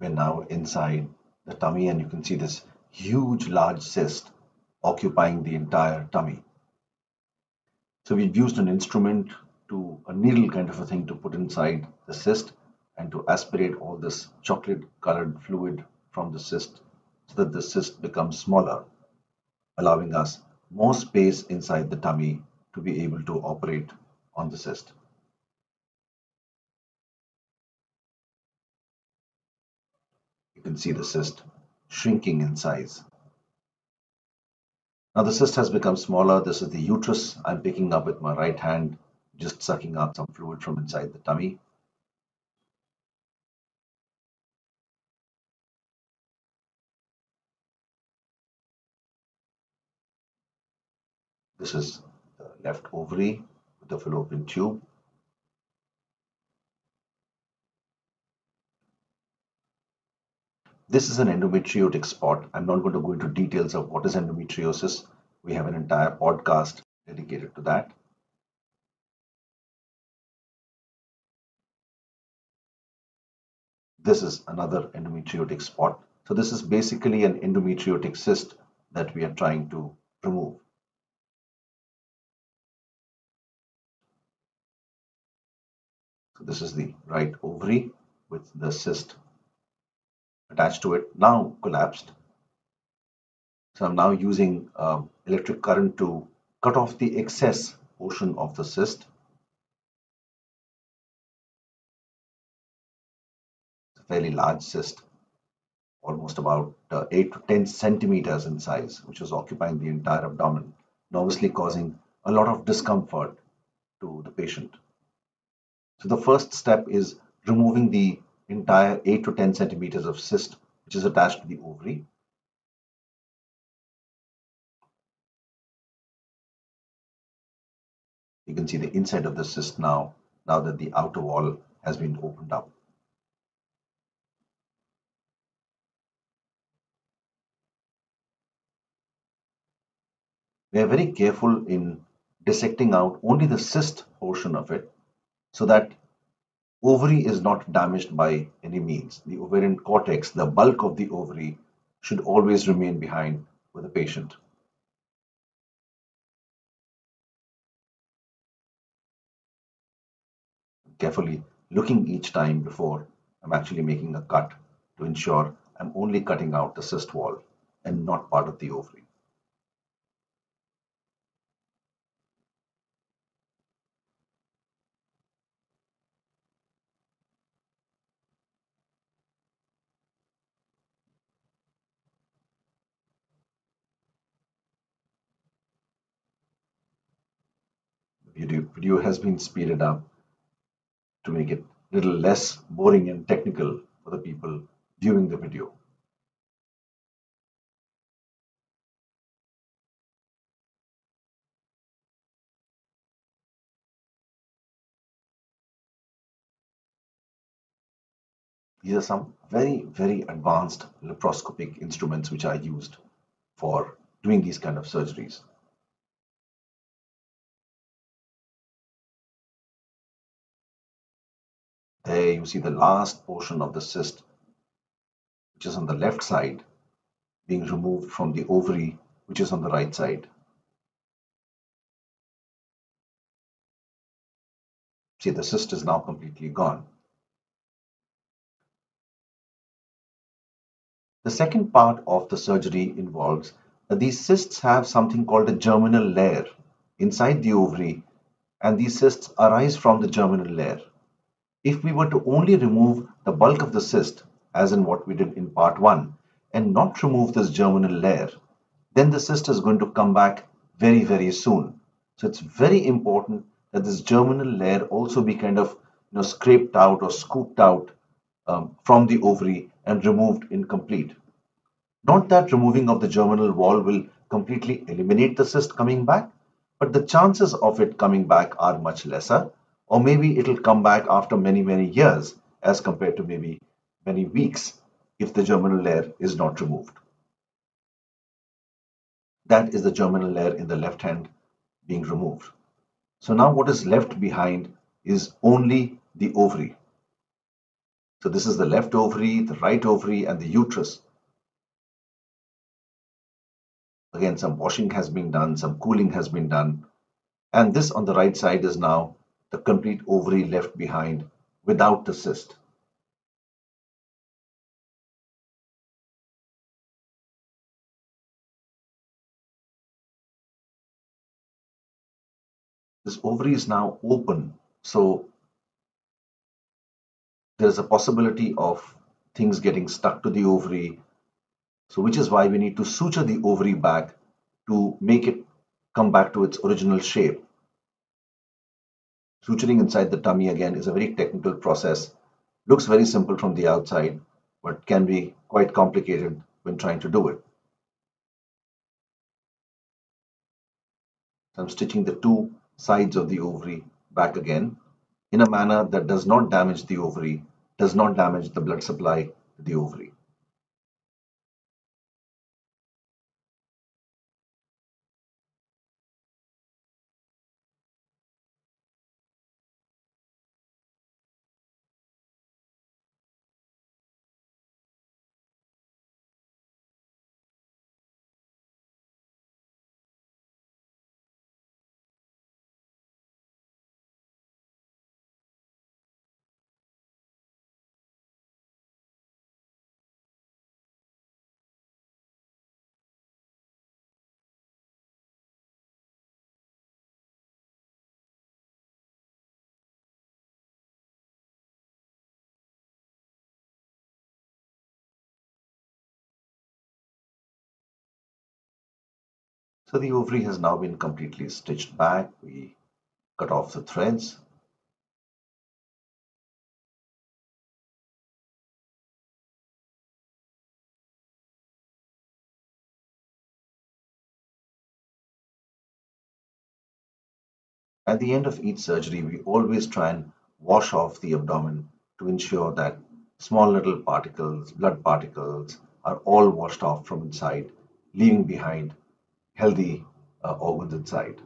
We're now inside the tummy, and you can see this huge large cyst occupying the entire tummy. So we've used an instrument, to a needle kind of a thing, to put inside the cyst and to aspirate all this chocolate colored fluid from the cyst so that the cyst becomes smaller, allowing us more space inside the tummy to be able to operate on the cyst. You can see the cyst shrinking in size. Now the cyst has become smaller. This is the uterus. I'm picking up with my right hand, just sucking out some fluid from inside the tummy. This is the left ovary with the fallopian tube. This is an endometriotic spot. I'm not going to go into details of what is endometriosis. We have an entire podcast dedicated to that. This is another endometriotic spot. So this is basically an endometriotic cyst that we are trying to remove. So this is the right ovary with the cyst attached to it, now collapsed. So I'm now using electric current to cut off the excess portion of the cyst. Fairly large cyst, almost about 8 to 10 centimeters in size, which is occupying the entire abdomen and obviously causing a lot of discomfort to the patient. So the first step is removing the entire 8 to 10 centimeters of cyst which is attached to the ovary. You can see the inside of the cyst now that the outer wall has been opened up. We are very careful in dissecting out only the cyst portion of it so that ovary is not damaged by any means. The ovarian cortex, the bulk of the ovary, should always remain behind with the patient. Carefully looking each time before I'm actually making a cut to ensure I'm only cutting out the cyst wall and not part of the ovary. Video has been speeded up to make it a little less boring and technical for the people viewing the video. These are some very, very advanced laparoscopic instruments which are used for doing these kind of surgeries. There you see the last portion of the cyst, which is on the left side, being removed from the ovary, which is on the right side. See, the cyst is now completely gone. The second part of the surgery involves that these cysts have something called a germinal layer inside the ovary, and these cysts arise from the germinal layer. If we were to only remove the bulk of the cyst, as in what we did in part 1, and not remove this germinal layer, then the cyst is going to come back very, very soon. So it's very important that this germinal layer also be kind of scraped out or scooped out from the ovary and removed incomplete. Not that removing of the germinal wall will completely eliminate the cyst coming back, but the chances of it coming back are much lesser. Or maybe it'll come back after many, many years as compared to maybe many weeks if the germinal layer is not removed. That is the germinal layer in the left hand being removed. So now what is left behind is only the ovary. So this is the left ovary, the right ovary, and the uterus. Again, some washing has been done, some cooling has been done. And this on the right side is now the complete ovary left behind without the cyst. This ovary is now open, so there's a possibility of things getting stuck to the ovary, so which is why we need to suture the ovary back to make it come back to its original shape. Suturing inside the tummy again is a very technical process. Looks very simple from the outside, but can be quite complicated when trying to do it. I'm stitching the two sides of the ovary back again in a manner that does not damage the ovary, does not damage the blood supply to the ovary. So the ovary has now been completely stitched back. We cut off the threads. At the end of each surgery, we always try and wash off the abdomen to ensure that small little particles, blood particles, are all washed off from inside, leaving behind healthy organs inside.